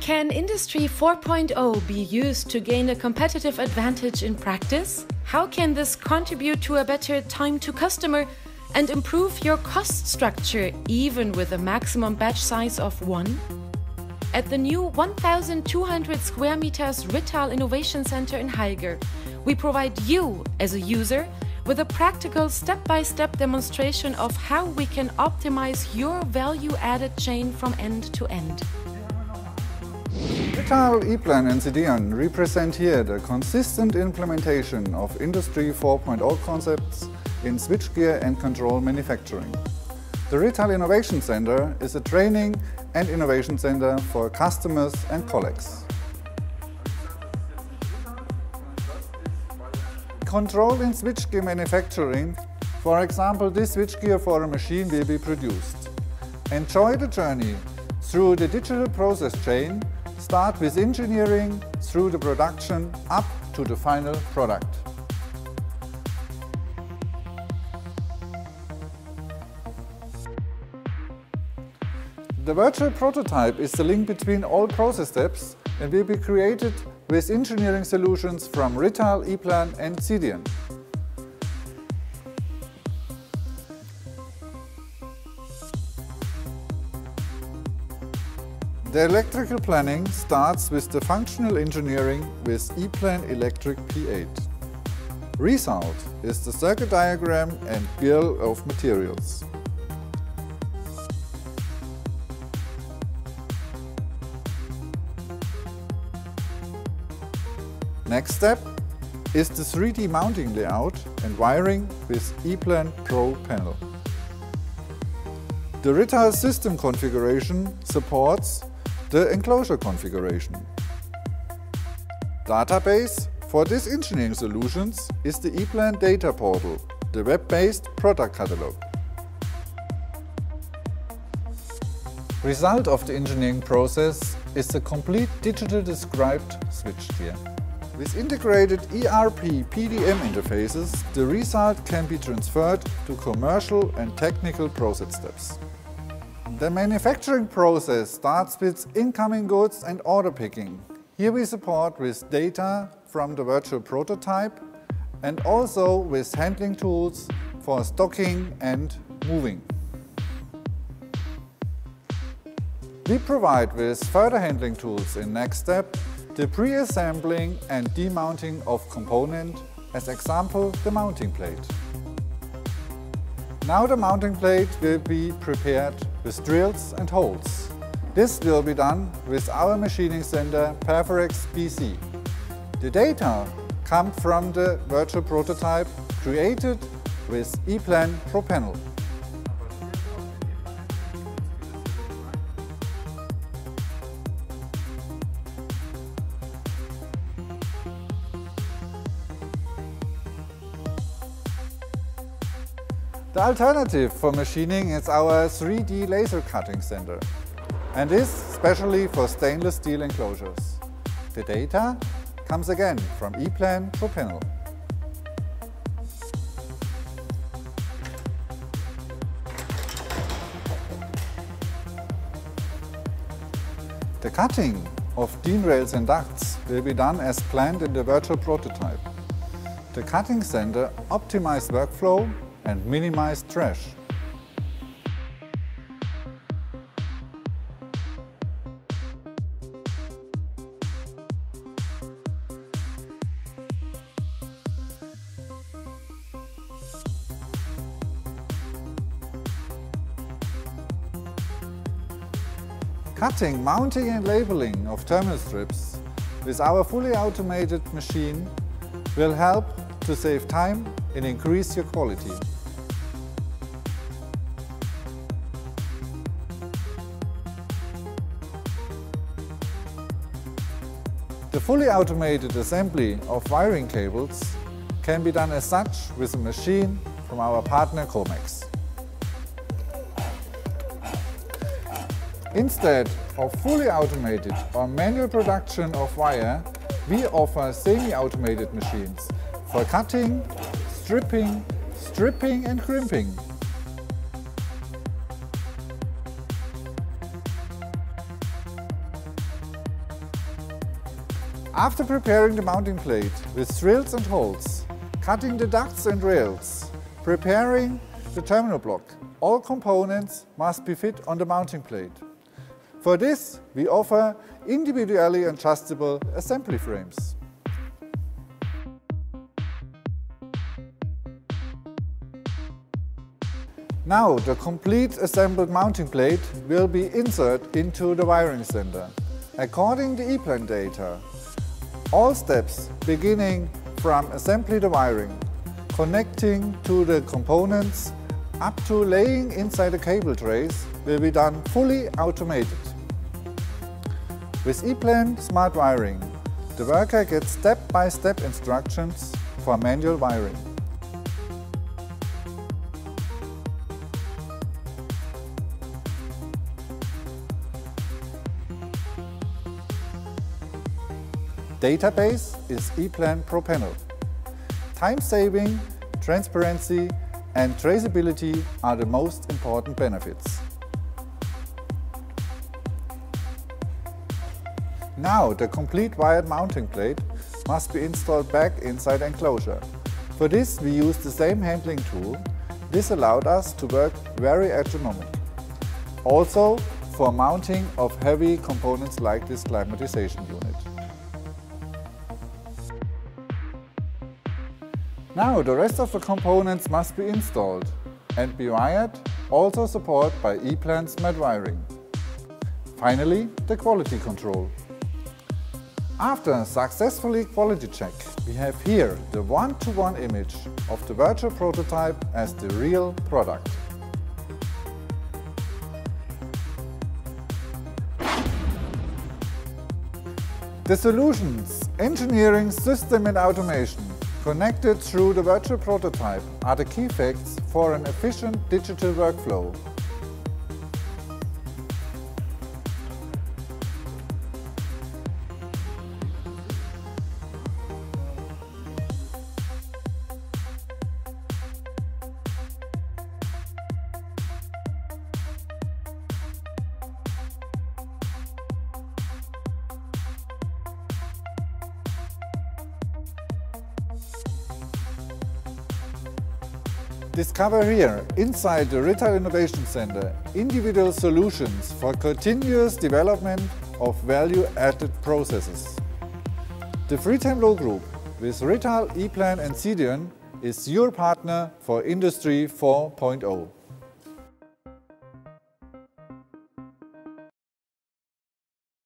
Can Industry 4.0 be used to gain a competitive advantage in practice? How can this contribute to a better time to customer and improve your cost structure even with a maximum batch size of 1? At the new 1,200 square meters Rittal Innovation Center in Haiger, we provide you as a user with a practical step-by-step demonstration of how we can optimize your value-added chain from end to end. Rittal, ePlan and DIN represent here the consistent implementation of Industry 4.0 concepts in switchgear and control manufacturing. The Rittal Innovation Center is a training and innovation center for customers and colleagues. Control in switchgear manufacturing, for example, this switchgear for a machine will be produced. Enjoy the journey through the digital process chain. Start with engineering, through the production, up to the final product. The virtual prototype is the link between all process steps and will be created with engineering solutions from Rittal, ePlan and DIN. The electrical planning starts with the functional engineering with ePlan Electric P8. Result is the circuit diagram and bill of materials. Next step is the 3D mounting layout and wiring with ePlan Pro panel. The Rittal system configuration supports the enclosure configuration. Database for these engineering solutions is the ePlan Data Portal, the web-based product catalog. Result of the engineering process is a complete digital described switchgear. With integrated ERP PDM interfaces, the result can be transferred to commercial and technical process steps. The manufacturing process starts with incoming goods and order picking. Here we support with data from the virtual prototype and also with handling tools for stocking and moving. We provide with further handling tools in next step the pre-assembling and demounting of component, as example the mounting plate. Now the mounting plate will be prepared with drills and holes. This will be done with our machining center Perforex PC. The data come from the virtual prototype created with ePlan Pro panel. The alternative for machining is our 3D laser cutting center, and is specially for stainless steel enclosures. The data comes again from ePlan Pro panel. The cutting of DIN rails and ducts will be done as planned in the virtual prototype. The cutting center optimized workflow and minimize trash. Cutting, mounting and labeling of terminal strips with our fully automated machine will help to save time and increase your quality. The fully automated assembly of wiring cables can be done as such with a machine from our partner Komax. Instead of fully automated or manual production of wire, we offer semi-automated machines for cutting, stripping and crimping. After preparing the mounting plate with drills and holes, cutting the ducts and rails, preparing the terminal block, all components must be fit on the mounting plate. For this, we offer individually adjustable assembly frames. Now the complete assembled mounting plate will be inserted into the wiring center. According to ePlan data, all steps beginning from assembly to wiring, connecting to the components, up to laying inside the cable trays will be done fully automated. With ePlan Smart Wiring, the worker gets step-by-step instructions for manual wiring. Database is ePlan Pro panel. Time-saving, transparency and traceability are the most important benefits. Now the complete wired mounting plate must be installed back inside the enclosure. For this we used the same handling tool. This allowed us to work very ergonomic. Also for mounting of heavy components like this climatization unit. Now the rest of the components must be installed and be wired, also supported by ePlan Smart Wiring. Finally, the quality control. After a successful quality check, we have here the one-to-one image of the virtual prototype as the real product. The solutions, engineering, system and automation connected through the virtual prototype are the key facts for an efficient digital workflow. Discover here, inside the Rittal Innovation Center, individual solutions for continuous development of value-added processes. The Friedhelm Loh Group with Rittal, ePlan and CDIN is your partner for Industry 4.0.